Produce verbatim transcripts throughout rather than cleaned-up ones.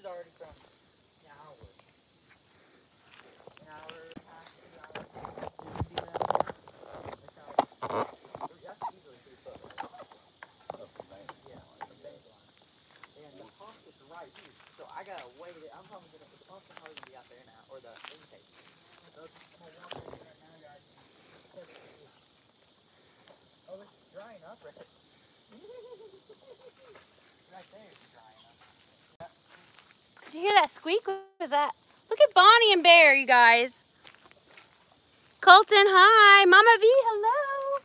is already from an hour. An hour, half, two hours. You can see that there? That's how it's. That's easily three foot. Up the bank. Yeah, up the bank line. And the pump is right here. So I got to wait it. I'm probably going to put the pump hose be out there now, or the intake. So it's my water right now, guys. Oh, it's drying up right here. Did you hear that squeak? What was that? Look at Bonnie and Bear, you guys. Colton, hi. Mama V, hello.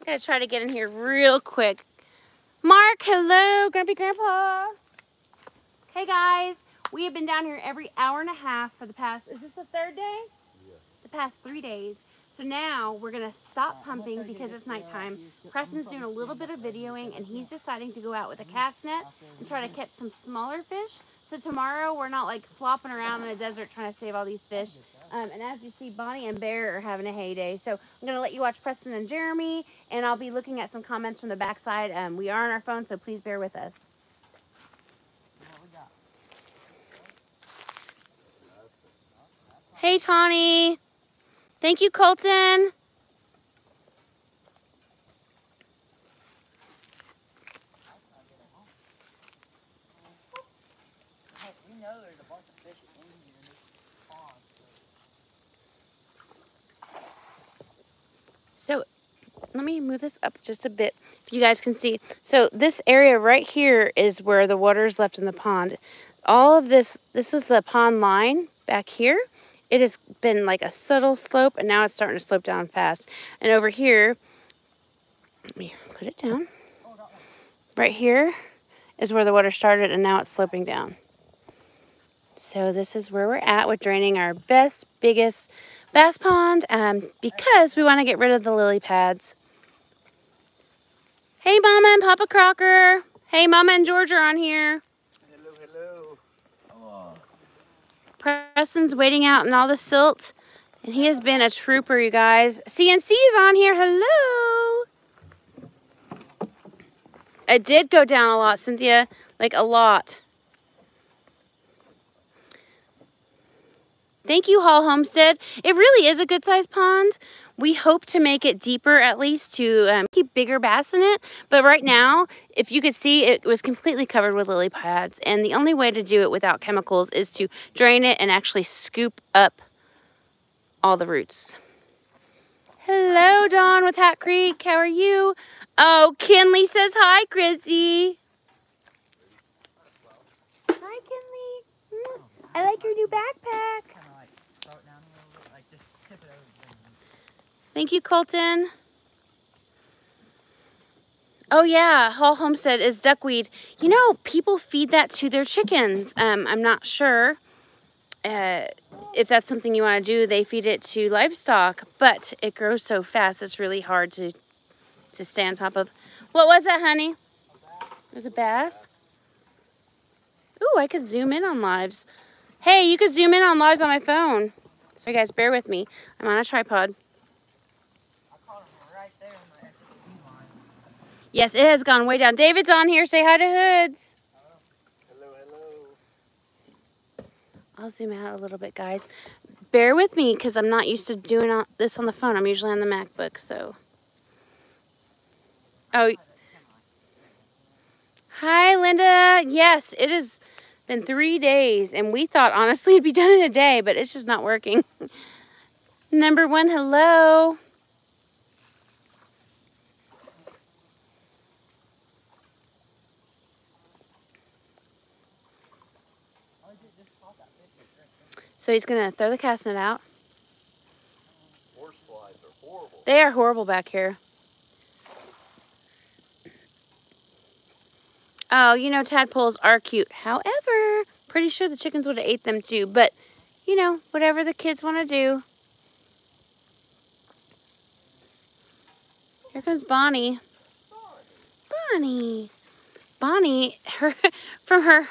I'm gonna try to get in here real quick. Mark, hello. Grumpy Grandpa. Hey guys, we have been down here every hour and a half for the past. Is this the third day? Yeah. The past three days. So now we're gonna stop pumping because it's nighttime. Preston's doing a little bit of videoing and he's deciding to go out with a cast net and try to catch some smaller fish. So tomorrow we're not like flopping around in the desert trying to save all these fish. Um, and as you see, Bonnie and Bear are having a heyday. So I'm gonna let you watch Preston and Jeremy and I'll be looking at some comments from the backside. Um, we are on our phone, so please bear with us. Hey, Tawny. Thank you, Colton. So let me move this up just a bit. If you guys can see. So this area right here is where the water is left in the pond. All of this, this was the pond line back here. It has been like a subtle slope, and now it's starting to slope down fast. And over here, let me put it down. Right here is where the water started, and now it's sloping down. So this is where we're at with draining our best, biggest bass pond, um, because we want to get rid of the lily pads. Hey, Mama and Papa Crocker. Hey, Mama and George are on here. Preston's waiting out in all the silt, and he has been a trooper, you guys. C N C is on here. Hello. It did go down a lot, Cynthia, like a lot. Thank you, Hall Homestead. It really is a good-sized pond. We hope to make it deeper, at least, to um, keep bigger bass in it. But right now, if you could see, it was completely covered with lily pads. And the only way to do it without chemicals is to drain it and actually scoop up all the roots. Hello, Dawn with Hat Creek. How are you? Oh, Kinley says hi, Chrissy. Hi, Kinley. Mm, I like your new backpack. Thank you, Colton. Oh yeah, Hall Homestead is duckweed. You know, people feed that to their chickens. Um, I'm not sure uh, if that's something you want to do. They feed it to livestock, but it grows so fast it's really hard to, to stay on top of. What was that, honey? It was a bass? Ooh, I could zoom in on lives. Hey, you could zoom in on lives on my phone. So guys, bear with me. I'm on a tripod. Yes, it has gone way down. David's on here. Say hi to Hoods. Hello, hello. I'll zoom out a little bit, guys. Bear with me because I'm not used to doing this on the phone. I'm usually on the MacBook, so. Oh. Hi, Linda. Yes, it has been three days, and we thought, honestly, it'd be done in a day, but it's just not working. Number one, hello. So he's going to throw the cast net out. Horse flies are horrible. They are horrible back here. Oh, you know, tadpoles are cute. However, pretty sure the chickens would have ate them too. But, you know, whatever the kids want to do. Here comes Bonnie. Bonnie. Bonnie, her, from her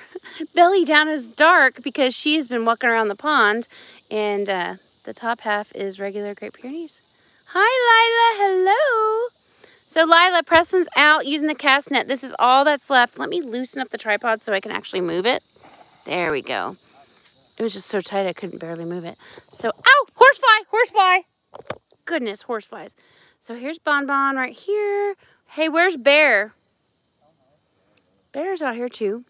belly down is dark because she has been walking around the pond, and uh, the top half is regular Great Pyrenees. Hi, Lila. Hello. So, Lila, Preston's out using the cast net. This is all that's left. Let me loosen up the tripod so I can actually move it. There we go. It was just so tight I couldn't barely move it. So, ow! Horsefly! Horsefly! Goodness, horseflies. So here's Bon Bon right here. Hey, where's Bear? Bear's out here too.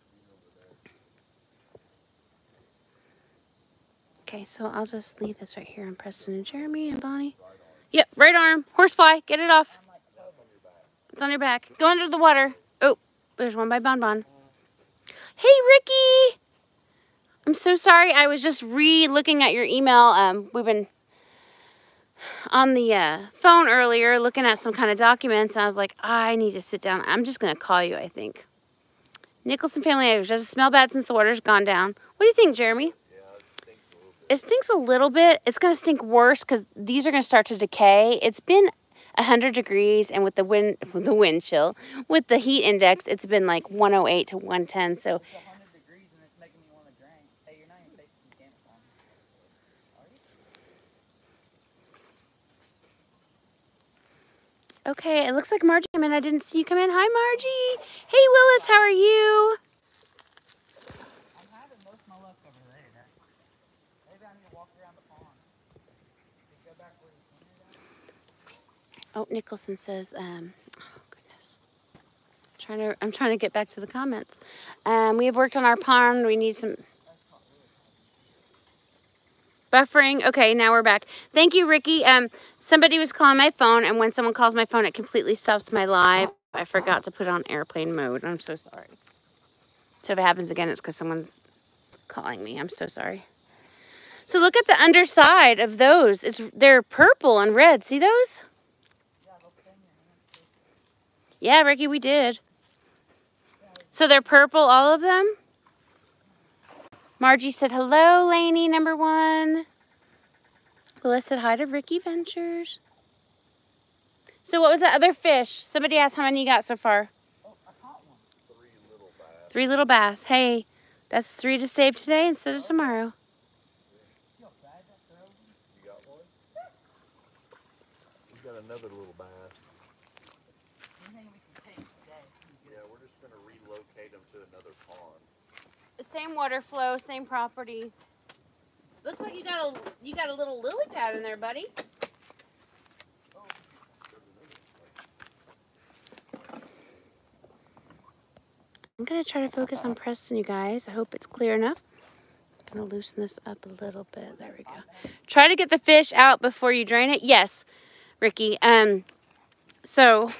Okay, so I'll just leave this right here on Preston and Jeremy and Bonnie. Yep, right arm. Horsefly, get it off. It's on your back. Go under the water. Oh, there's one by Bon Bon. Hey, Ricky! I'm so sorry. I was just re-looking at your email. Um, we've been on the uh, phone earlier looking at some kind of documents, and I was like, I need to sit down. I'm just going to call you, I think. Nicholson family, I just smell bad since the water's gone down. What do you think, Jeremy? Yeah, it stinks a little bit. It stinks a little bit. It's going to stink worse because these are going to start to decay. It's been one hundred degrees, and with the wind, with the wind chill, with the heat index, it's been like one oh eight to one ten, so... Okay, it looks like Margie came in. I didn't see you come in. Hi, Margie. Hey, Willis, how are you? I'm having most of my luck over there. Maybe I need to walk around the pond. Go back where you came. Oh, Nicholson says, um, oh, goodness. I'm trying to, I'm trying to get back to the comments. Um, we have worked on our pond. We need some... buffering. Okay, now we're back. Thank you, Ricky. Um, somebody was calling my phone, and when someone calls my phone, it completely stops my live. I forgot to put on airplane mode. I'm so sorry. So if it happens again, it's because someone's calling me. I'm so sorry. So look at the underside of those. It's they're purple and red. See those? Yeah, Ricky, we did. So they're purple, all of them? Margie said, hello, Lainey, number one. Willis said hi to Ricky Ventures. So what was the other fish? Somebody asked how many you got so far. Oh, I caught one. Three little bass. Three little bass. Hey, that's three to save today instead of tomorrow. You got one? We got another little bass. We can take today. Yeah, we're just going to relocate them to another pond. The same water flow, same property. Looks like you got a you got a little lily pad in there, buddy. I'm gonna try to focus on Preston, you guys. I hope it's clear enough. I'm gonna loosen this up a little bit. There we go. Try to get the fish out before you drain it. Yes, Ricky. Um, so.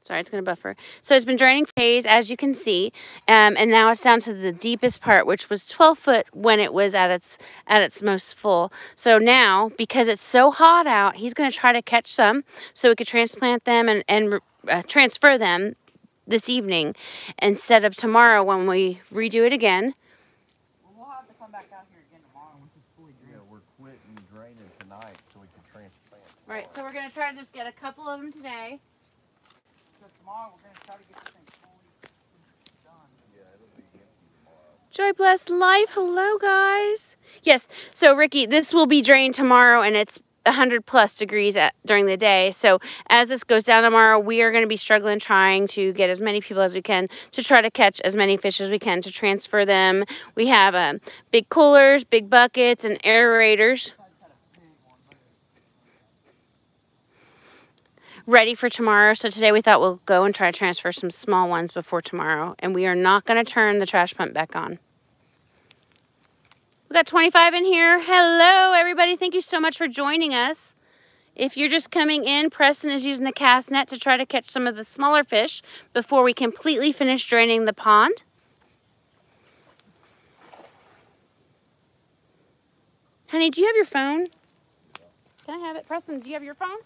Sorry, it's going to buffer. So it's been draining phase, as you can see, um, and now it's down to the deepest part, which was twelve foot when it was at its at its most full. So now, because it's so hot out, he's going to try to catch some so we could transplant them and, and uh, transfer them this evening instead of tomorrow when we redo it again. Well, we'll have to come back out here again tomorrow. We're fully yeah, we're quitting draining tonight so we can transplant. All right, so we're going to try to just get a couple of them today. Tomorrow we're going to try to get this thing fully done. Yeah, it'll be empty tomorrow. Joy Blessed Life. Hello, guys. Yes, so, Ricky, this will be drained tomorrow, and it's one hundred plus degrees at, during the day. So as this goes down tomorrow, we are going to be struggling trying to get as many people as we can to try to catch as many fish as we can to transfer them. We have um, big coolers, big buckets, and aerators ready for tomorrow. So today we thought we'll go and try to transfer some small ones before tomorrow. And we are not going to turn the trash pump back on. We got twenty-five in here. Hello, everybody. Thank you so much for joining us. If you're just coming in, Preston is using the cast net to try to catch some of the smaller fish before we completely finish draining the pond. Honey, do you have your phone? Can I have it? Preston, do you have your phone?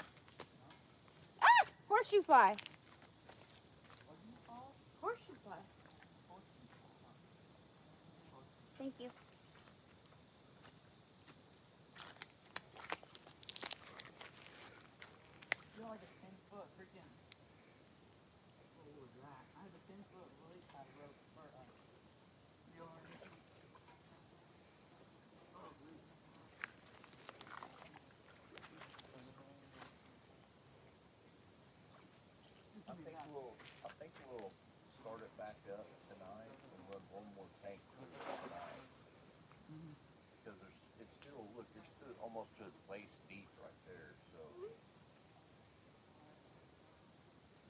Ah! Horseshoe fly. Horseshoe fly. Thank you. You're like a ten foot freaking. What was that? I have a ten foot lily pad rope for us. You're on it. I think we'll start it back up tonight and run one more. almost to his waist deep right there, so.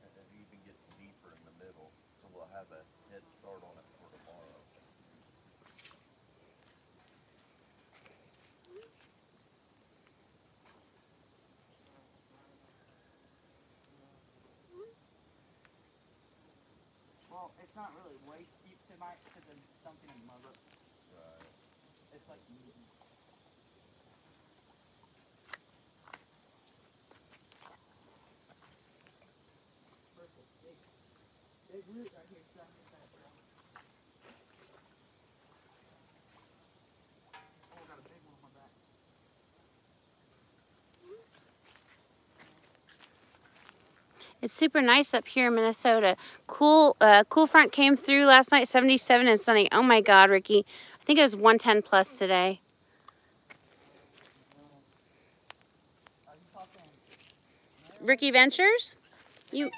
And it even gets deeper in the middle, so we'll have a head start on it for tomorrow. Well, it's not really waist deep to my, because it's something in my book. Right. It's like meat. Big, big root right here stuck in that ground. Oh, I got a big one on my back. It's super nice up here in Minnesota. Cool, uh, cool front came through last night, seventy-seven and sunny. Oh my God, Ricky. I think it was one ten plus today. Ricky Ventures? You.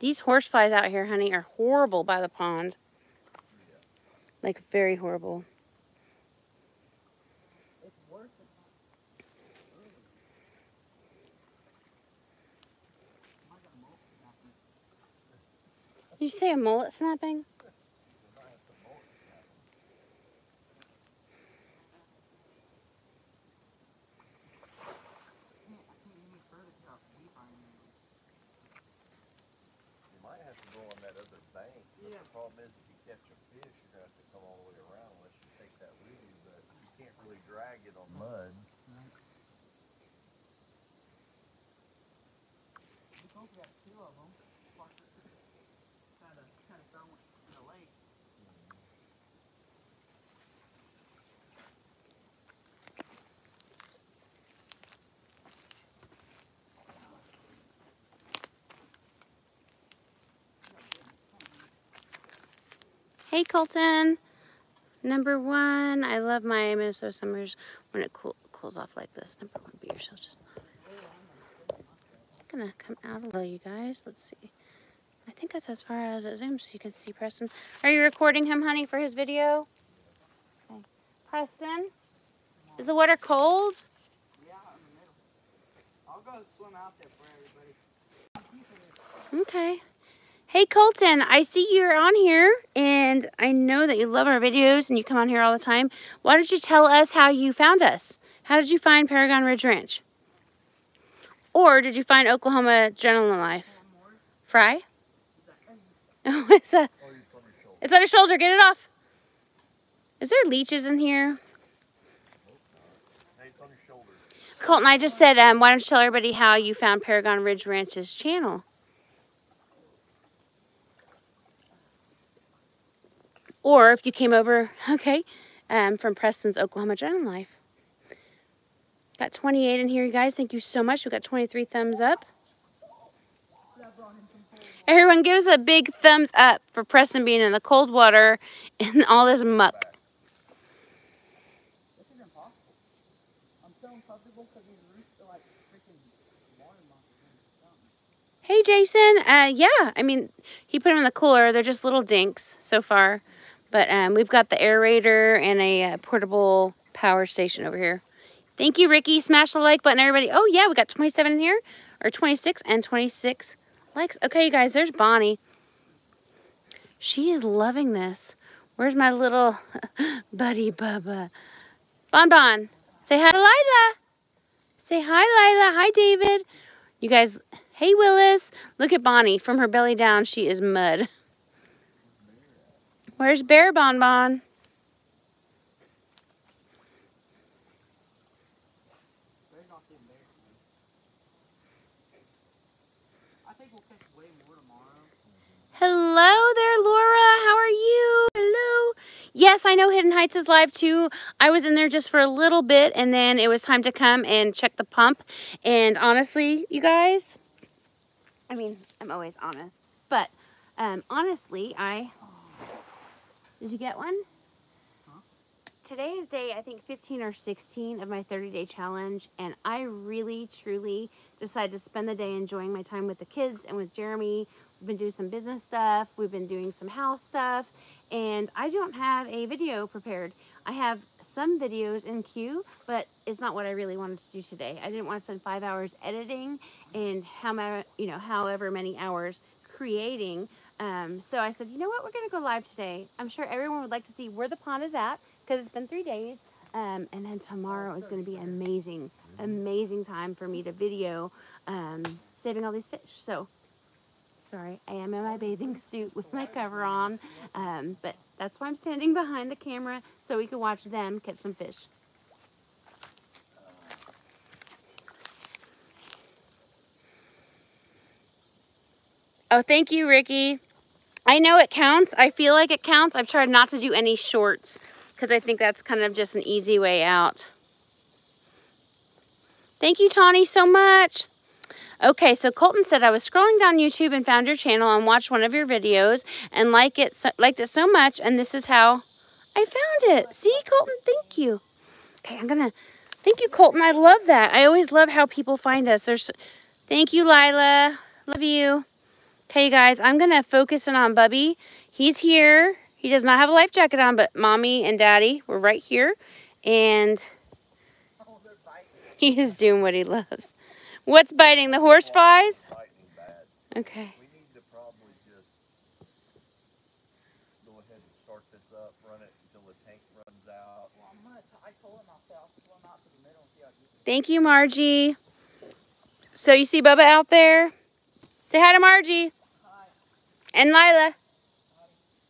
These horse flies out here, honey, are horrible by the pond. Yeah. Like, very horrible. It's worth it. Did you say a mullet snapping? We got two of them. Kind of, kind of thrown in the lake. Hey, Colton. Number one, I love my Minnesota summers when it cool, cools off like this. Number one, be yourself. Just gonna come out a little, you guys. Let's see. I think that's as far as it zooms, so you can see Preston. Are you recording him, honey, for his video? Okay. Preston, is the water cold? Yeah, I'm in the middle. I'll go swim out there for everybody. Okay. Hey, Colton, I see you're on here, and I know that you love our videos and you come on here all the time. Why don't you tell us how you found us? How did you find Paragon Ridge Ranch? Or did you find Oklahoma Adrenaline Life? Fry? Oh, it's that? It's on your shoulder. Get it off. Is there leeches in here? Hey, it's on your shoulder. Colton, I just said, um, why don't you tell everybody how you found Paragon Ridge Ranch's channel? Or if you came over, okay, um, from Preston's Oklahoma Adrenaline Life. Got twenty-eight in here, you guys. Thank you so much. We got twenty-three thumbs up. Everyone give us a big thumbs up for Preston being in the cold water and all this muck. This is impossible. I'm so uncomfortable because he's reached to like freaking water moccasins. Hey, Jason. Uh, yeah, I mean, he put them in the cooler. They're just little dinks so far. But um, we've got the aerator and a uh, portable power station over here. Thank you, Ricky. Smash the like button, everybody. Oh, yeah, we got twenty-seven in here, or twenty-six, and twenty-six likes. Okay, you guys, there's Bonnie. She is loving this. Where's my little buddy Bubba? Bon Bon, say hi to Lila. Say hi, Lila. Hi, David. You guys, hey, Willis. Look at Bonnie. From her belly down, she is mud. Where's Bear Bon Bon? I I think we'll catch way more tomorrow. Hello there, Laura. How are you? Hello. Yes, I know Hidden Heights is live too. I was in there just for a little bit, and then it was time to come and check the pump. And honestly, you guys, I mean, I'm always honest, but um, honestly, I... Did you get one? Today is day, I think, fifteen or sixteen of my thirty day challenge, and I really, truly decided to spend the day enjoying my time with the kids and with Jeremy. We've been doing some business stuff. We've been doing some house stuff, and I don't have a video prepared. I have some videos in queue, but it's not what I really wanted to do today. I didn't want to spend five hours editing and how many, you know, however many hours creating. Um, so I said, you know what? We're going to go live today. I'm sure everyone would like to see where the pond is at, because it's been three days, um, and then tomorrow is going to be amazing, amazing time for me to video um, saving all these fish. So, sorry, I am in my bathing suit with my cover on, um, but that's why I'm standing behind the camera, so we can watch them catch some fish. Oh, thank you, Ricky. I know it counts. I feel like it counts. I've tried not to do any shorts, because I think that's kind of just an easy way out. Thank you, Tawny, so much. Okay, so Colton said, I was scrolling down YouTube and found your channel and watched one of your videos and liked it so, liked it so much, and this is how I found it. See, Colton, thank you. Okay, I'm gonna, thank you, Colton. I love that. I always love how people find us. There's, thank you, Lila. Love you. Okay, you guys, I'm gonna focus in on Bubby. He's here. He does not have a life jacket on, but Mommy and Daddy were right here, and he is doing what he loves. What's biting? The horse flies? Okay. We need to probably just go ahead and start this up, run it until the tank runs out. Thank you, Margie. So you see Bubba out there? Say hi to Margie. Hi. And Lila.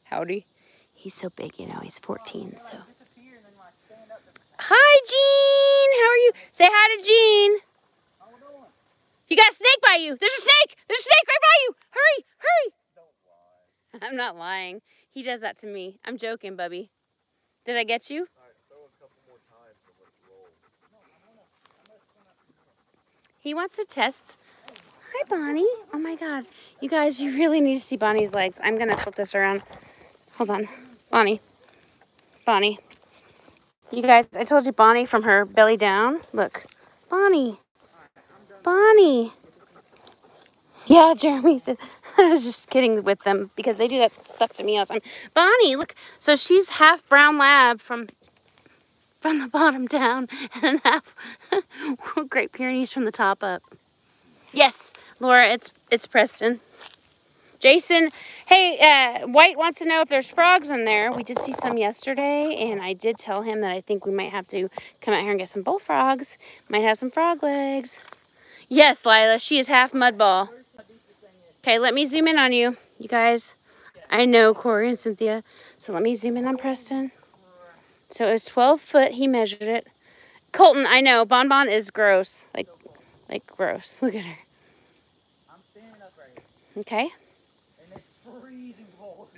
Howdy. He's so big, you know, he's fourteen, so. Hi, Jean, how are you? Say hi to Jean. How we doing? You got a snake by you. There's a snake. There's a snake right by you. Hurry, hurry. Don't lie. I'm not lying. He does that to me. I'm joking, Bubby. Did I get you? All right, throw a couple more times so let's roll. No, I wanna, I wanna, I wanna... He wants to test. Hi, Bonnie. Oh, my God. You guys, you really need to see Bonnie's legs. I'm going to flip this around. Hold on. Bonnie. Bonnie. You guys, I told you Bonnie from her belly down. Look. Bonnie. Bonnie. Yeah, Jeremy said, I was just kidding with them because they do that stuff to me all the time. Bonnie, look. So she's half brown lab from from the bottom down and half Great Pyrenees from the top up. Yes, Laura, it's it's Preston. Jason, hey, uh, White wants to know if there's frogs in there. We did see some yesterday, and I did tell him that I think we might have to come out here and get some bullfrogs. Might have some frog legs. Yes, Lila, she is half mudball. Okay, let me zoom in on you, you guys. I know Corey and Cynthia, so let me zoom in on Preston. So it was twelve foot, he measured it. Colton, I know, Bon Bon is gross, like, like gross. Look at her. I'm standing up right here. Okay. And it's freezing cold.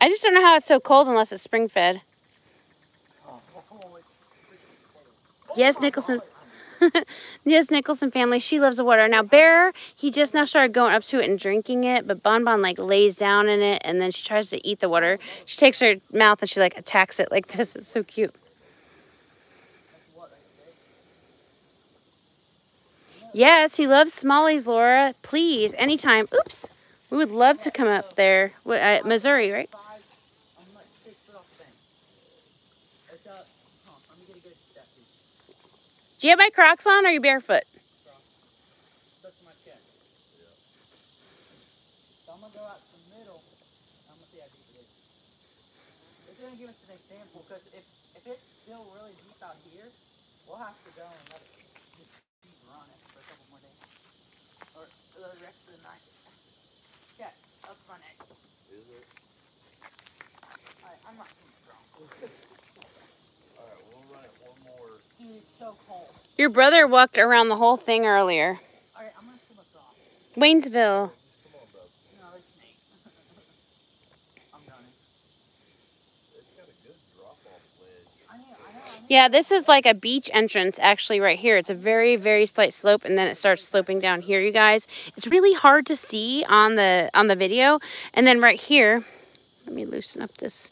I just don't know how it's so cold unless it's spring fed. Oh, oh, it's, it's oh, yes, Nicholson. Yes, Nicholson family. She loves the water. Now Bear, he just now started going up to it and drinking it, but Bon Bon like lays down in it and then she tries to eat the water. She takes her mouth and she like attacks it like this. It's so cute. Yes, he loves smallies, Laura. Please, anytime. Oops. We would love to come up there. Uh, Missouri, right? Do you have my Crocs on or are you barefoot? That's my check. So I'm going to go out to the middle. I'm going to see how deep it is. It's going to give us an example because if, if it's still really deep out here, we'll have to go and let it run it for a couple more days. Or the rest of the night. Yeah, up my neck. Is it? Alright, I'm not too strong. Alright, we'll run it one more. Dude, it's so cold. Your brother walked around the whole thing earlier. Alright, I'm gonna pull this off. Waynesville. Come on, bro. No, it's Nate. I'm done. It's got a good drop off ledge. I know, I know. Yeah, this is like a beach entrance actually right here. It's a very, very slight slope, and then it starts sloping down here, you guys. It's really hard to see on the on the video. And then right here, let me loosen up this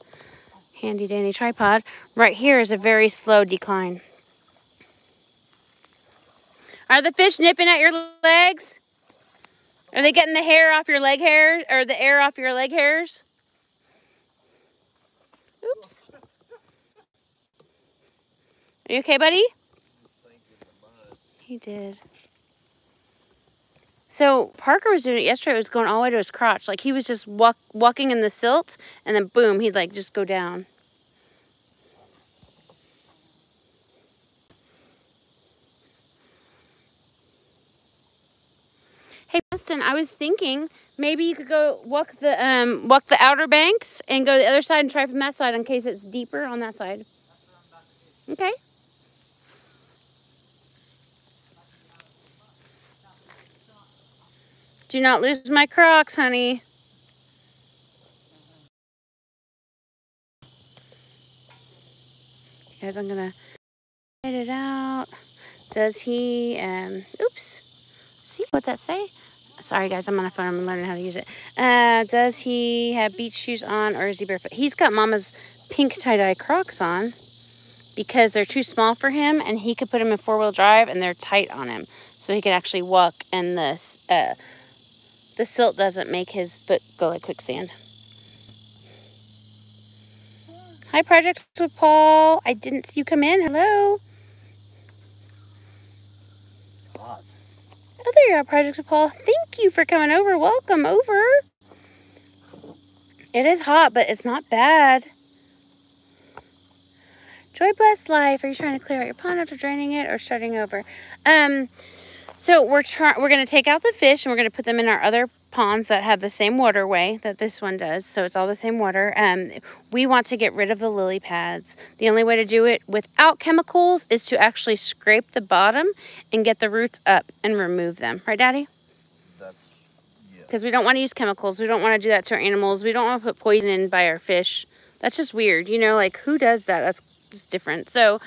handy dandy tripod. Right here is a very slow decline. Are the fish nipping at your legs? Are they getting the hair off your leg hair, or the air off your leg hairs? Oops. Are you okay, buddy? He did. So Parker was doing it yesterday. It was going all the way to his crotch. Like, he was just walk, walking in the silt, and then boom, he'd like just go down. Hey, Preston, I was thinking maybe you could go walk the um, walk the outer banks and go to the other side and try from that side in case it's deeper on that side. Okay. Do not lose my Crocs, honey. Guys, I'm gonna get it out. Does he? Um, oops. See what that say? Sorry, guys, I'm on a phone. I'm learning how to use it. Uh, does he have beach shoes on, or is he barefoot? He's got Mama's pink tie-dye Crocs on because they're too small for him, and he could put them in four-wheel drive, and they're tight on him, so he could actually walk, and the uh, the silt doesn't make his foot go like quicksand. Hi, Projects with Paul. I didn't see you come in. Hello. Hot. Oh, there you are, Projects with Paul. Thank you for coming over. Welcome over. It is hot, but it's not bad. Joy Blessed Life. Are you trying to clear out your pond after draining it, or starting over? Um... So we're trying. We're gonna take out the fish, and we're gonna put them in our other ponds that have the same waterway that this one does. So it's all the same water. Um, we want to get rid of the lily pads. The only way to do it without chemicals is to actually scrape the bottom and get the roots up and remove them. Right, Daddy? That's, yeah. Because we don't want to use chemicals. We don't want to do that to our animals. We don't want to put poison in by our fish. That's just weird, you know. Like, who does that? That's just different. So,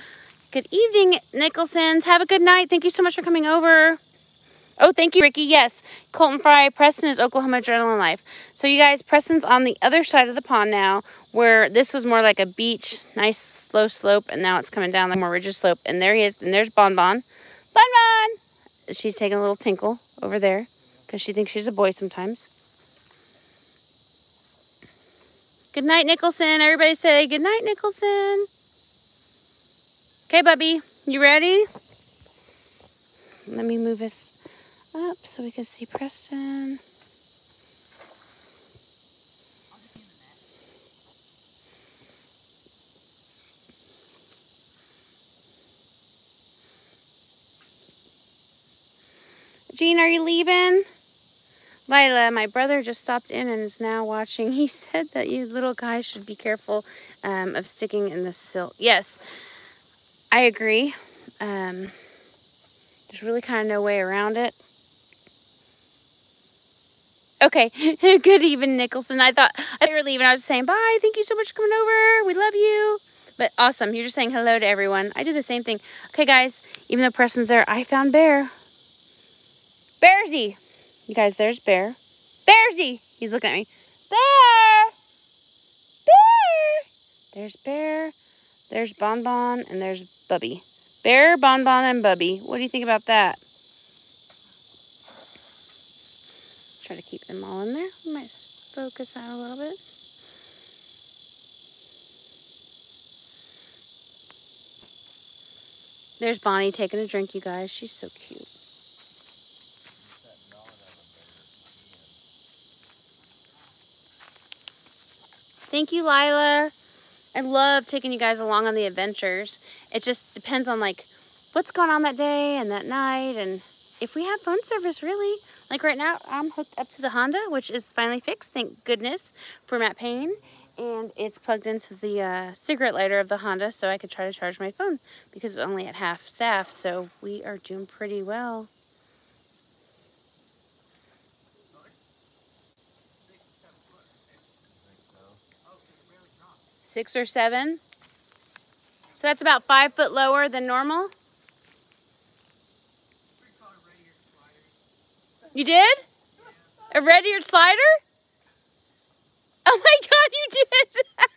good evening, Nicholsons. Have a good night. Thank you so much for coming over. Oh, thank you, Ricky. Yes, Colton Fry. Preston is Oklahoma Adrenaline Life. So, you guys, Preston's on the other side of the pond now, where this was more like a beach, nice, slow slope, and now it's coming down like a more rigid slope. And there he is. And there's Bon Bon. Bon Bon! She's taking a little tinkle over there, because she thinks she's a boy sometimes. Good night, Nicholson. Everybody say good night, Nicholson. Okay, Bubby. You ready? Let me move this up so we can see Preston. Jean, are you leaving? Lila, my brother just stopped in and is now watching. He said that you little guys should be careful um, of sticking in the silt. Yes, I agree. Um, there's really kind of no way around it. Okay, good evening, Nicholson. I thought I were leaving. I was saying bye. Thank you so much for coming over. We love you. But awesome. You're just saying hello to everyone. I do the same thing. Okay, guys. Even though Preston's there, I found Bear. Bearsy. You guys, there's Bear. Bearsy. He's looking at me. Bear. Bear. There's Bear. There's Bon Bon, and there's Bubby. Bear, Bon Bon, and Bubby. What do you think about that? Try to keep them all in there. We might focus out a little bit. There's Bonnie taking a drink, you guys. She's so cute. Thank you, Lila. I love taking you guys along on the adventures. It just depends on, like, what's going on that day and that night, and if we have phone service, really. Like right now, I'm hooked up to the Honda, which is finally fixed, thank goodness, for Matt Payne. And it's plugged into the uh, cigarette lighter of the Honda, so I could try to charge my phone, because it's only at half staff, so we are doing pretty well. six or seven. So that's about five foot lower than normal. You did? A red-eared slider? Oh my God, you did!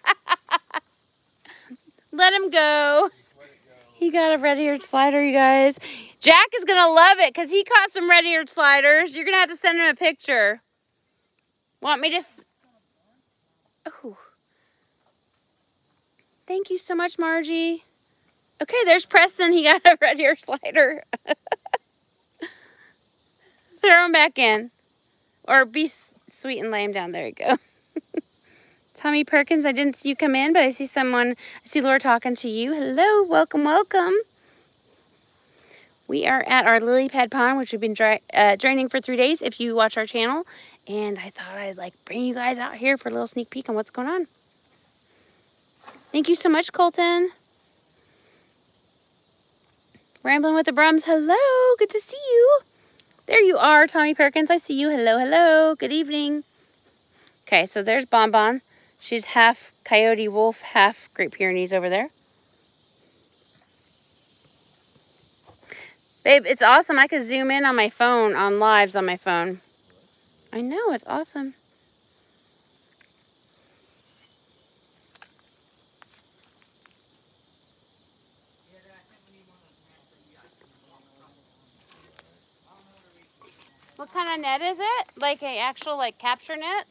Let him go. He got a red-eared slider, you guys. Jack is gonna love it because he caught some red-eared sliders. You're gonna have to send him a picture. Want me to? Oh, thank you so much, Margie. Okay, there's Preston. He got a red-eared slider. Throw him back in, or be sweet and lay him down. There you go. Tommy Perkins, I didn't see you come in, but I see someone, I see Laura talking to you. Hello, welcome, welcome. We are at our lily pad pond, which we've been dry, uh, draining for three days if you watch our channel. And I thought I'd like bring you guys out here for a little sneak peek on what's going on. Thank you so much, Colton. Rambling with the Brums, hello, good to see you. There you are, Tommy Perkins, I see you. Hello, hello, good evening. Okay, so there's Bon Bon. She's half coyote wolf, half Great Pyrenees over there. Babe, it's awesome. I could zoom in on my phone, on lives on my phone. I know, it's awesome. What kind of net is it? Like an actual like capture net?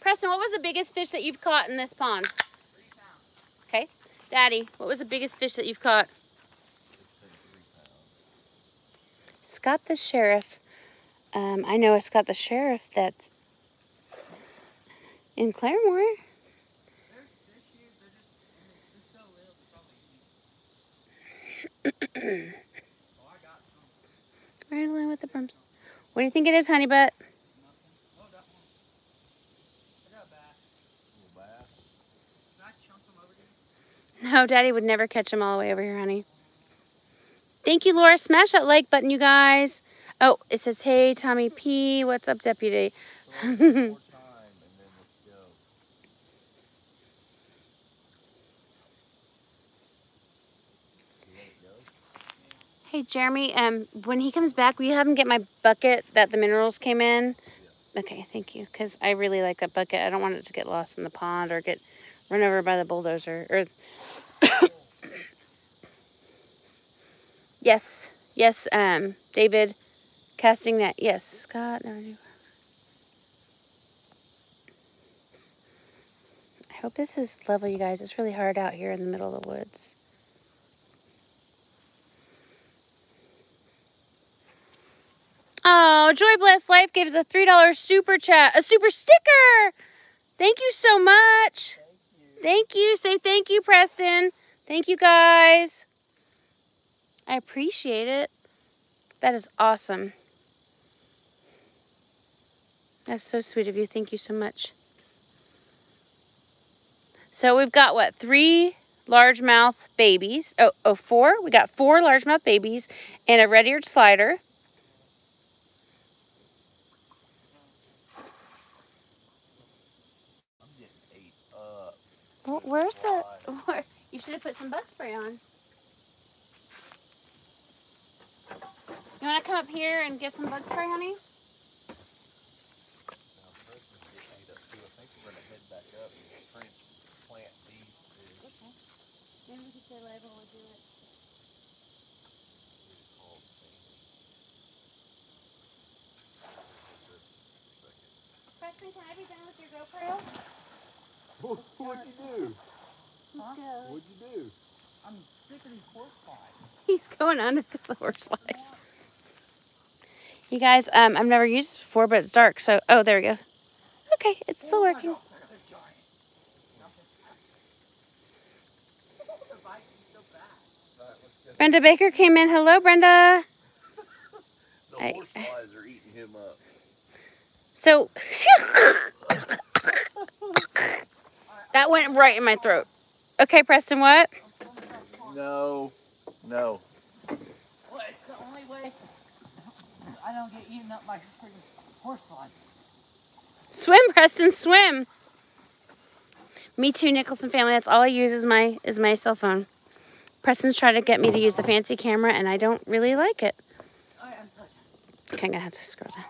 Preston, what was the biggest fish that you've caught in this pond? Three pounds. Okay. Daddy, what was the biggest fish that you've caught? Scott the sheriff. Um, I know a Scott the sheriff that's in Claremore. Right along with the brooms. What do you think it is, honey butt? No, Daddy would never catch them all the way over here, honey. Thank you, Laura. Smash that like button, you guys. Oh, it says, hey, Tommy P. What's up, Deputy? Hey, Jeremy, um, when he comes back, will you have him get my bucket that the minerals came in? Yeah. Okay, thank you, because I really like that bucket. I don't want it to get lost in the pond or get run over by the bulldozer. Or Yes, yes, um, David, casting that, yes, Scott, never knew. I hope this is level, you guys. It's really hard out here in the middle of the woods. Oh, Joy Blessed Life gives a three dollar super chat, a super sticker. Thank you so much. Thank you. Thank you. Say thank you, Preston. Thank you, guys. I appreciate it. That is awesome. That's so sweet of you. Thank you so much. So we've got, what, three largemouth babies. Oh, oh, four. We got four largemouth babies and a red-eared slider. I'm getting ate up. Well, where's the... Where, you should have put some bug spray on. You want to come up here and get some bug spray, honey? Preston, can I be done with your GoPro? What, what'd you do? Huh? What'd you do? I'm sick of these horse flies. He's going under because the horse flies. You guys, um, I've never used this before, but it's dark, so... Oh, there we go. Okay, it's still working. Brenda Baker came in. Hello, Brenda. The horse flies are eating him up. So... That went right in my throat. Okay, Preston, what? No, no. Well, it's the only way I don't get eaten up by freaking horse slime. Swim, Preston, swim. Me too, Nicholson family. That's all I use is my is my cell phone. Preston's trying to get me to use the fancy camera, and I don't really like it. Right, I'm okay, I'm gonna have to scroll down.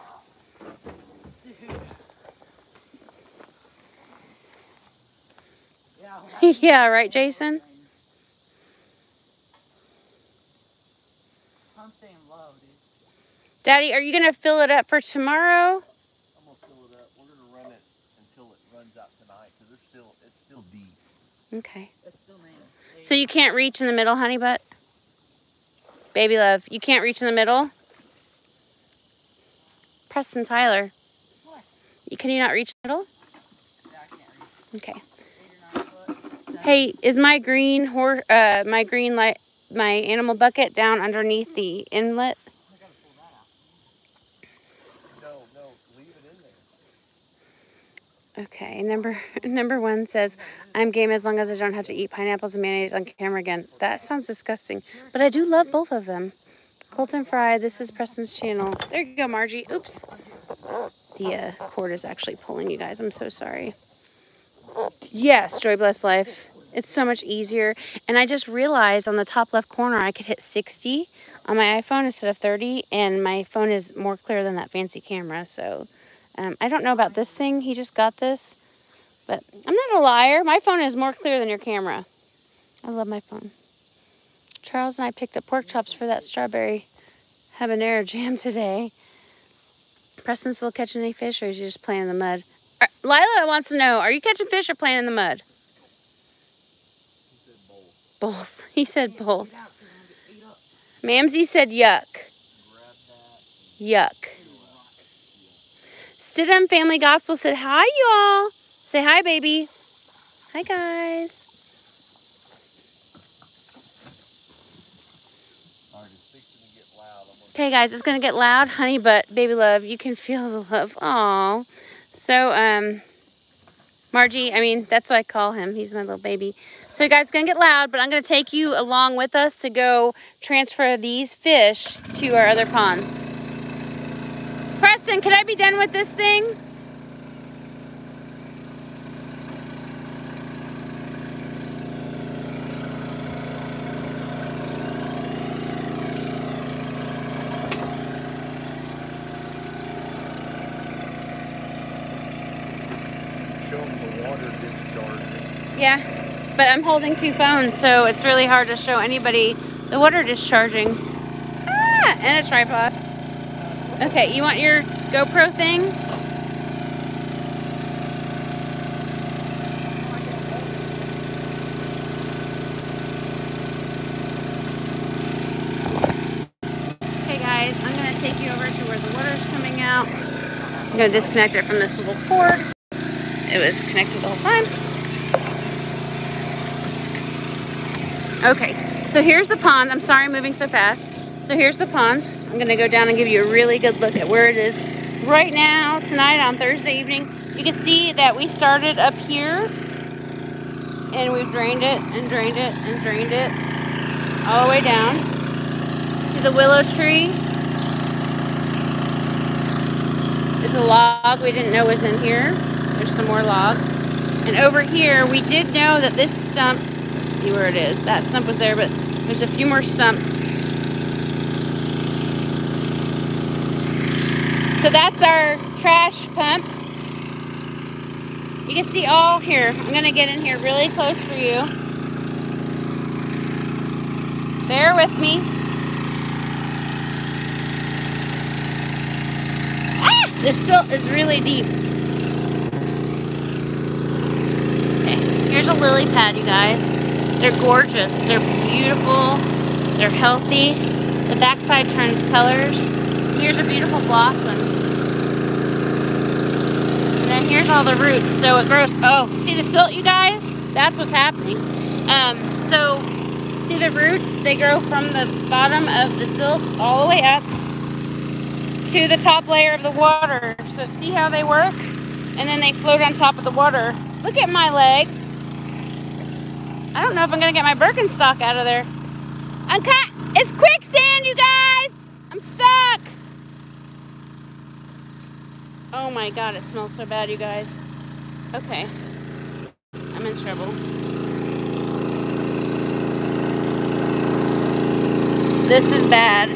Yeah, right, Jason? I'm staying low, dude. Daddy, are you going to fill it up for tomorrow? I'm going to fill it up. We're going to run it until it runs out tonight because it's still, it's still deep. Okay. It's still native. So you can't reach in the middle, honey butt? Baby love, you can't reach in the middle? Preston Tyler. What? Can you not reach in the middle? No, I can't reach. Okay. Hey, is my green horse, uh, my green light, my animal bucket down underneath the inlet? I gotta pull that out. No, no, leave it in there. Okay, number number one says, I'm game as long as I don't have to eat pineapples and mayonnaise on camera again. That sounds disgusting, but I do love both of them. Colton Fry, this is Preston's channel. There you go, Margie. Oops. The uh, cord is actually pulling you guys. I'm so sorry. Yes, Joy Bless Life. It's so much easier. And I just realized on the top left corner, I could hit sixty on my iPhone instead of thirty. And my phone is more clear than that fancy camera. So um, I don't know about this thing. He just got this. But I'm not a liar. My phone is more clear than your camera. I love my phone. Charles and I picked up pork chops for that strawberry habanero jam today. Preston's still catching any fish, or is he just playing in the mud? Lila wants to know, are you catching fish or playing in the mud? He said both. Both. He said both. Mamsie said yuck. Yuck. Stidham Family Gospel said, hi, y'all. Say hi, baby. Hi, guys. Okay, guys, it's going to get loud, honey, but baby love, you can feel the love. Aw. So, um, Margie, I mean, that's what I call him. He's my little baby. So, you guys, it's going to get loud, but I'm going to take you along with us to go transfer these fish to our other ponds. Preston, can I be done with this thing? Yeah, but I'm holding two phones, so it's really hard to show anybody the water discharging. Ah, and a tripod. Okay, you want your GoPro thing? Okay guys, I'm gonna take you over to where the water's coming out. I'm gonna disconnect it from this little cord. It was connected the whole time. Okay, so here's the pond. I'm sorry I'm moving so fast. So here's the pond. I'm gonna go down and give you a really good look at where it is right now, tonight on Thursday evening. You can see that we started up here and we've drained it and drained it and drained it all the way down. See the willow tree? There's a log we didn't know was in here. There's some more logs. And over here, we did know that this stump, see where it is. That stump was there, but there's a few more stumps. So that's our trash pump. You can see all here. I'm gonna get in here really close for you. Bear with me. Ah! This silt is really deep. Okay, here's a lily pad, you guys. They're gorgeous, they're beautiful, they're healthy. The backside turns colors. Here's a beautiful blossom. And then here's all the roots, so it grows. Oh, see the silt, you guys? That's what's happening. Um, so, see the roots? They grow from the bottom of the silt all the way up to the top layer of the water. So see how they work? And then they float on top of the water. Look at my leg. I don't know if I'm gonna get my Birkenstock out of there. I'm ca- It's quicksand, you guys! I'm stuck! Oh my God, it smells so bad, you guys. Okay. I'm in trouble. This is bad.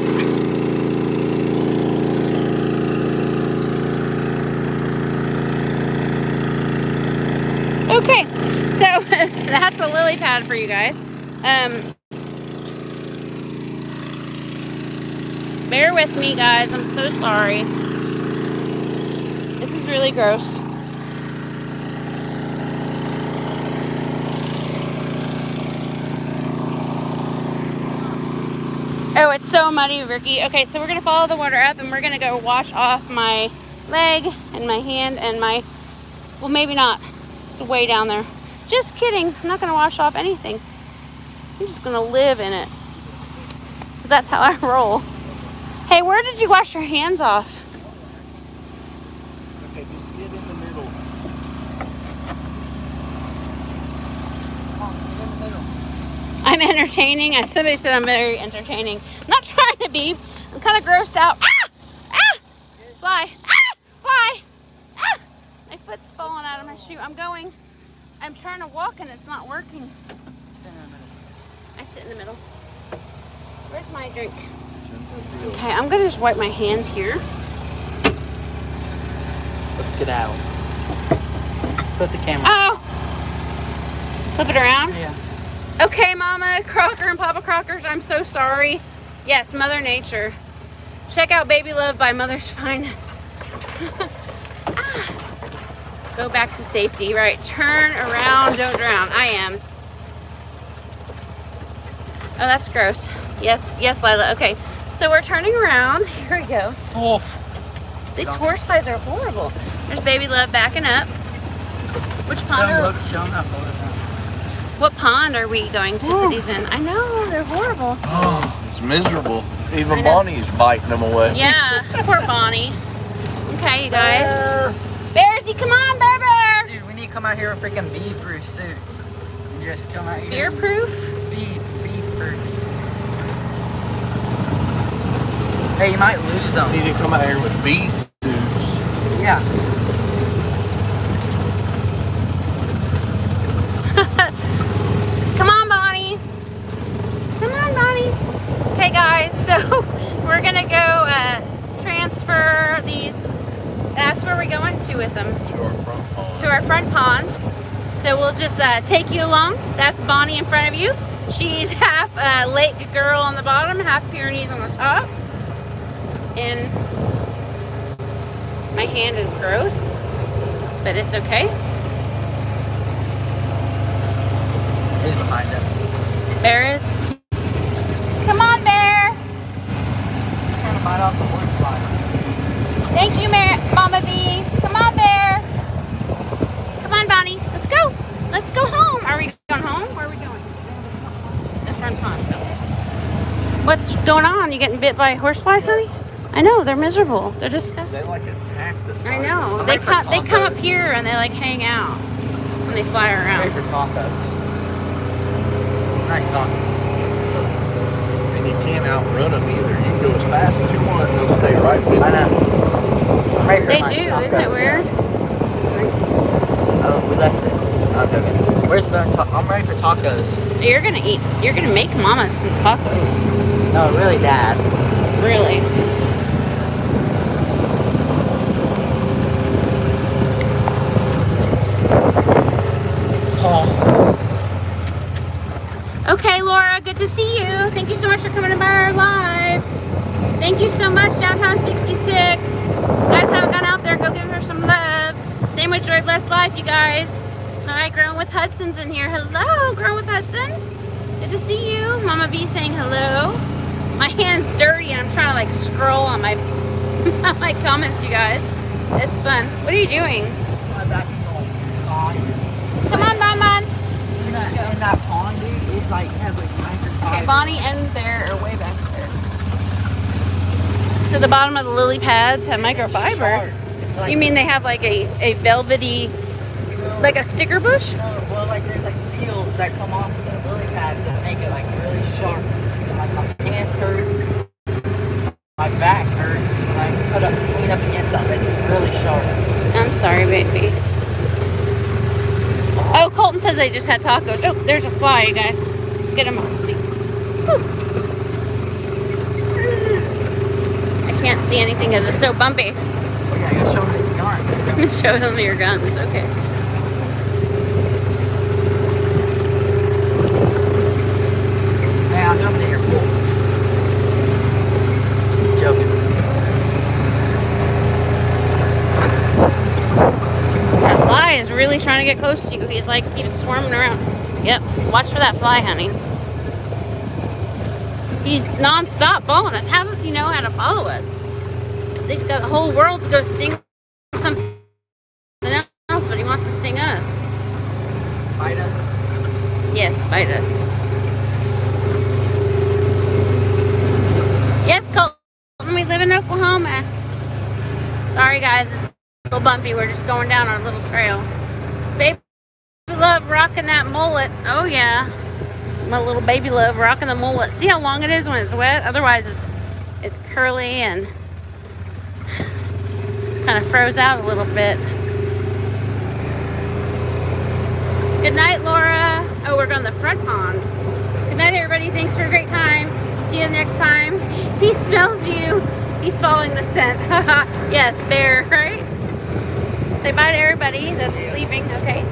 Okay, so that's a lily pad for you guys. Um, bear with me, guys. I'm so sorry. This is really gross. Oh, it's so muddy, Ricky. Okay, so we're gonna follow the water up and we're gonna go wash off my leg and my hand and my, well, maybe not. It's way down there. Just kidding. I'm not gonna wash off anything. I'm just gonna live in it. Cause that's how I roll. Hey, where did you wash your hands off? Okay, just get in the middle. I'm entertaining. Somebody said I'm very entertaining. I'm not trying to be. I'm kind of grossed out. Ah! Ah! Fly. Ah! Fly. Ah! My foot's falling out of my shoe. I'm going. I'm trying to walk and it's not working. Sit in the middle. I sit in the middle. Where's my drink? Okay, I'm going to just wipe my hands here. Let's get out. Put the camera. Oh! Flip it around? Yeah. Okay, Mama Crocker and Papa Crockers, I'm so sorry. Yes, Mother Nature. Check out Baby Love by Mother's Finest. Ah. Go back to safety, right? Turn around, don't drown. I am. Oh, that's gross. Yes, yes, Lila. Okay, so we're turning around. Here we go. Oh. These horse flies are horrible. There's Baby Love backing up. Which pond? What pond are we going to put these in? I know, they're horrible. Oh, it's miserable. Even Bonnie's biting them away. Yeah, poor Bonnie. Okay, you guys. Bear. Bearsy, come on, Bear Bear! Dude, we need to come out here with freaking bee-proof suits. And just come out here. Beer-proof? Bee, bee-proof. Hey, you might lose them. We need to come out here with bee suits. Yeah. Hey guys, so we're gonna go uh, transfer these. That's where we're going to with them. To our front pond. To our front pond. So we'll just uh, take you along. That's Bonnie in front of you. She's half uh, lake girl on the bottom, half Pyrenees on the top. And my hand is gross, but it's okay. He's behind us. There is. Come on, Bear. He's trying to bite off the horse fly. Thank you, Mar Mama Bee. Come on, Bear. Come on, Bonnie. Let's go. Let's go home. Are we going home? Where are we going? The front pond. What's going on? You getting bit by horseflies, honey? I know. They're miserable. They're disgusting. They like attack the side. I know. I'm they come. They come up here and they like hang out and they fly around. I'm ready for tacos. Nice thought. You can't outrun them either. You can go as fast as you want and they'll stay right with you. I know. Right they do, isn't go. It weird? Oh, we left it. I'm joking. Where's the tacos? I'm ready for tacos. You're gonna eat. You're gonna make Mama some tacos. No, really, Dad. Really? Okay, Laura, good to see you. Thank you so much for coming by our live. Thank you so much, Downtown sixty-six. You guys haven't gone out there, go give her some love. Same with Joy Blessed Life, you guys. All right, Grown with Hudson's in here. Hello, Grown with Hudson. Good to see you. Mama B saying hello. My hand's dirty and I'm trying to like scroll on my, on my comments, you guys. It's fun. What are you doing? My back is all fine. Come on, Mom, Mom. In that, in that pond, dude. Like, has like nine. Okay, Bonnie and Bear are way back there. So the bottom of the lily pads have microfiber. Like, you mean they have like a, a velvety, you know, like a sticker bush? No, well, like there's like peels that come off of it. My back hurts when I put up, lean up against something. It's really sharp. I'm sorry, baby. Oh, Colton says they just had tacos. Oh, there's a fly, you guys. Get him off me. I can't see anything because it's so bumpy. Oh, yeah, I gotta show him his gun. Show him your guns, okay. Now I'm jumping in your pool. Joking. That fly is really trying to get close to you. He's like, he's swarming around. Yep, watch for that fly, honey. He's non-stop following us. How does he know how to follow us? He's got the whole world to go sting something else, but he wants to sting us. Bite us? Yes, bite us. Yes, Colton, we live in Oklahoma. Sorry, guys, it's a little bumpy. We're just going down our little trail. Baby love rocking that mullet. Oh, yeah. My little baby love rocking the mullet. See how long it is when it's wet? Otherwise it's it's curly and kind of froze out a little bit. Good night, Laura. Oh, we're going to the front pond. Good night, everybody. Thanks for a great time. See you next time. He smells you. He's following the scent. Yes, bear, right? Say bye to everybody that's leaving, okay?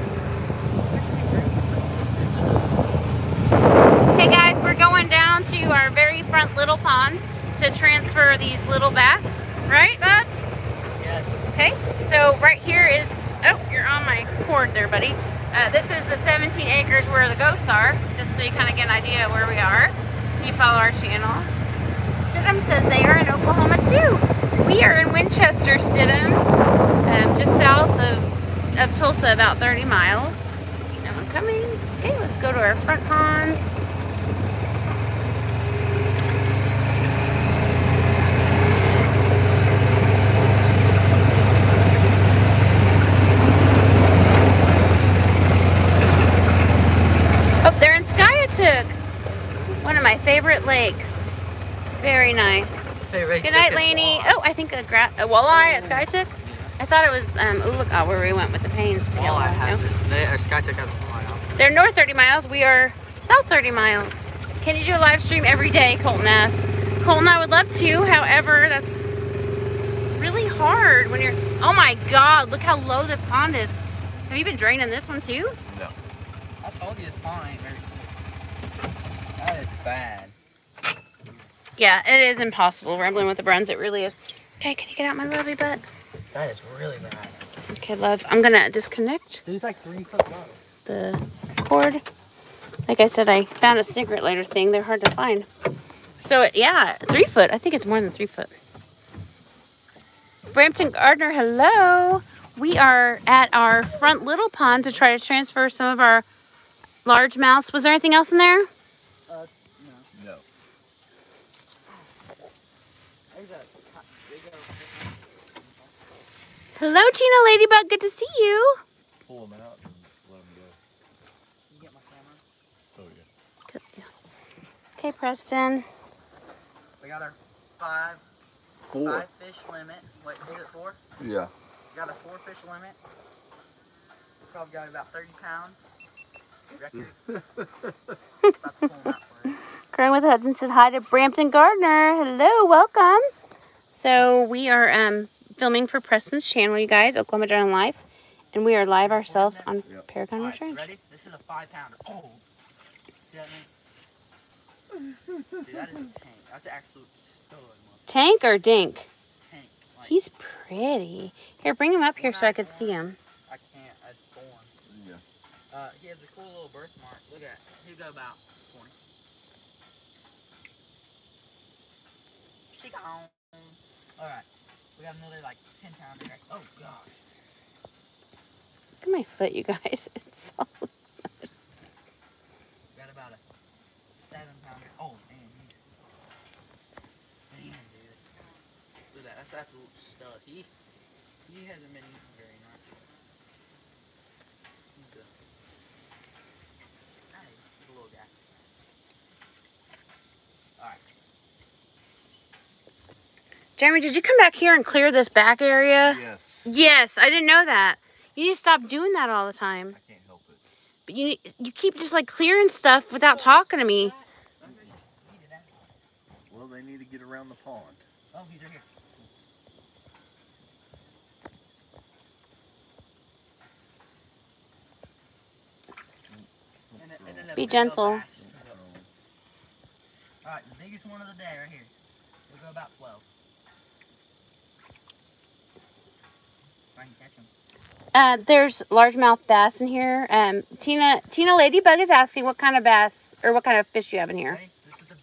Hey guys, we're going down to our very front little pond to transfer these little bass, right, Bob? Yes. Okay, so right here is, oh, you're on my cord there, buddy. Uh, this is the seventeen acres where the goats are, just so you kind of get an idea of where we are. You follow our channel. Stidham says they are in Oklahoma too. We are in Winchester, Stidham, um, just south of, of Tulsa, about thirty miles. Now I'm coming. Okay, let's go to our front pond. One of my favorite lakes. Very nice. Favorite Good night, Lainey. Oh, I think a, gra a walleye at Skytook. I thought it was um, Oolaka where we went with the Paynes. Walleye has it. They, or Skytook has a walleye also. They're north thirty miles. We are south thirty miles. Can you do a live stream every day, Colton asks. Colton, I would love to. However, that's really hard when you're... Oh my God, look how low this pond is. Have you been draining this one too? No. I told you this pond ain't very... That is bad. Yeah, it is impossible. Rambling with the Bruns, it really is. Okay, can you get out my lovey butt? That is really bad. Okay, love, I'm gonna disconnect. There's like three foot long. The cord. Like I said, I found a cigarette lighter thing. They're hard to find. So yeah, three foot. I think it's more than three foot. Brampton Gardner, hello. We are at our front little pond to try to transfer some of our large mouths. Was there anything else in there? Uh, no. No. Hello, Tina Ladybug. Good to see you. Pull them out and let them go. You get my camera? Oh, yeah. Good, yeah. Okay, Preston. We got our five, four. five fish limit. What is it, four? Yeah. We got a four fish limit. We probably got about thirty pounds. Growing with Hudson said hi to Brampton Gardner. Hello, welcome. So we are um, filming for Preston's channel, you guys, Oklahoma Adrenaline Life, and we are live ourselves on yep. Paragon Ridge Ranch. Right, ready? This is a five pounder. Oh, see that, man? Dude, that is a tank. That's an absolute stud. Tank or dink? Tank. Like, he's pretty. Here, bring him up here so I could see him. I can't. It's thorns. Yeah. Uh, he has a cool little birthmark. Look at that. He'll go about twenty. She gone. Alright. We got another like ten pound track. Oh, gosh. Look at my foot, you guys. It's solid. We got about a seven pound track. Oh, man. Man, dude. Look at that. That's absolute stud. He, he hasn't been eating very much. Jeremy, did you come back here and clear this back area? Yes. Yes, I didn't know that. You need to stop doing that all the time. I can't help it. But you you keep just like clearing stuff without talking to me. Well, they need to get around the pond. Oh, he's right here. Be gentle. Alright, the biggest one of the day right here. We'll go about twelve. Uh, there's largemouth bass in here. Um, Tina Tina Ladybug is asking what kind of bass or what kind of fish you have in here. This is the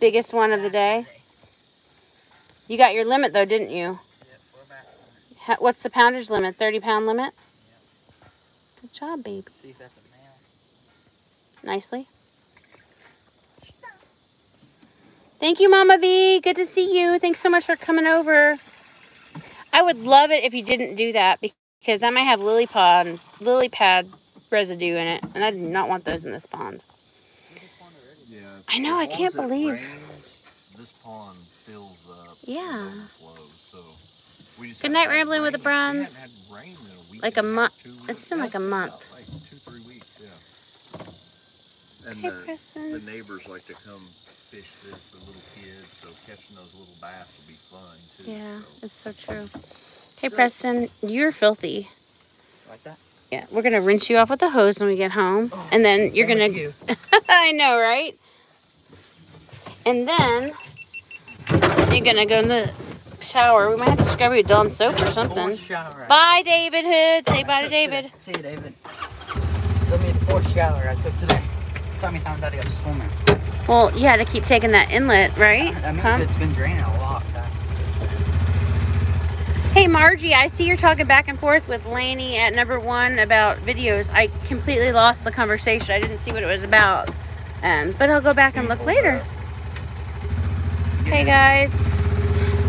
biggest one of the day. You got your limit though, didn't you? Yeah, four bass. What's the poundage limit? thirty pound limit? Yeah. Good job, baby. See if that's a male. Nicely. Thank you, Mama V. Good to see you. Thanks so much for coming over. I would love it if you didn't do that because that might have lily pond, lily pad residue in it, and I do not want those in this pond. Yeah, I know. I can't believe rains, this pond fills up. Yeah. So we just Good night, rambling rain. with the Bruns. Like a month. It's been like a month. About like two, three weeks. Yeah. And hey, the, Preston. The neighbors like to come. Fish this, the little kids, so catching those little bass will be fun too. Yeah, so. It's so true. Hey, sure. Preston, you're filthy. Like that? Yeah, we're gonna rinse you off with the hose when we get home, oh, and then you're gonna. You. I know, right? And then you're gonna go in the shower. We might have to scrub you down soap or something. Shower, bye, David Hood. Say bye to David. Today. See you, David. So me the fourth shower I took today. Taught me how to go swimming. Well, you had to keep taking that inlet, right? I mean, it's been draining a lot. Hey, Margie, I see you're talking back and forth with Lainey at number one about videos. I completely lost the conversation. I didn't see what it was about. Um, but I'll go back and look later. Hey, guys.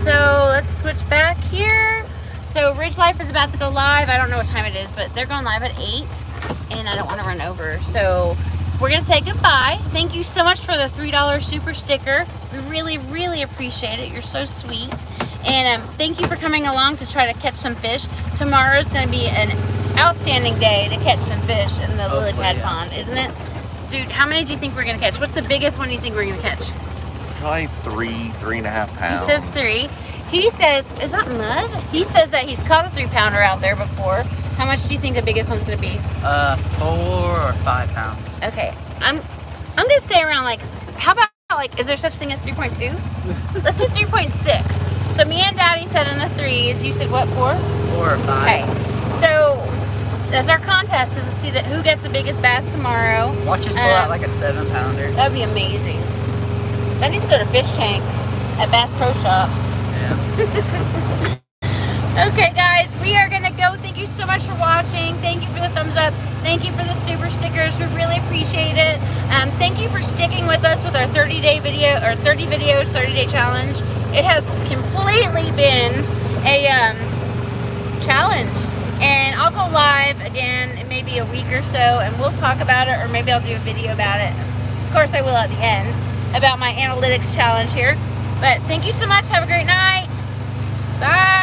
So, let's switch back here. So, Ridge Life is about to go live. I don't know what time it is, but they're going live at eight. And I don't want to run over. So... we're gonna say goodbye. Thank you so much for the three dollar super sticker. We really, really appreciate it. You're so sweet. And um, thank you for coming along to try to catch some fish. Tomorrow's gonna be an outstanding day to catch some fish in the oh, lily pad yeah. pond, isn't it? Dude, how many do you think we're gonna catch? What's the biggest one you think we're gonna catch? Probably three, three and a half pounds. He says three. He says, is that mud? He says that he's caught a three pounder out there before. How much do you think the biggest one's gonna be? Uh, four or five pounds. Okay, I'm, I'm gonna stay around like, how about like, is there such thing as three point two? Let's do three point six. So me and Daddy said in the threes, you said what, four? Four or five. Okay, so that's our contest is to see that who gets the biggest bass tomorrow. Watch us pull um, out like a seven pounder. That'd be amazing. That needs to go to Fish Tank at Bass Pro Shop. Yeah. Okay guys, we are gonna go. Thank you so much for watching. Thank you for the thumbs up. Thank you for the super stickers. We really appreciate it. Um, thank you for sticking with us with our thirty day video or thirty videos, thirty day challenge. It has completely been a um, challenge. And I'll go live again in maybe a week or so and we'll talk about it, or maybe I'll do a video about it. Of course I will at the end about my analytics challenge here. But thank you so much. Have a great night. Bye.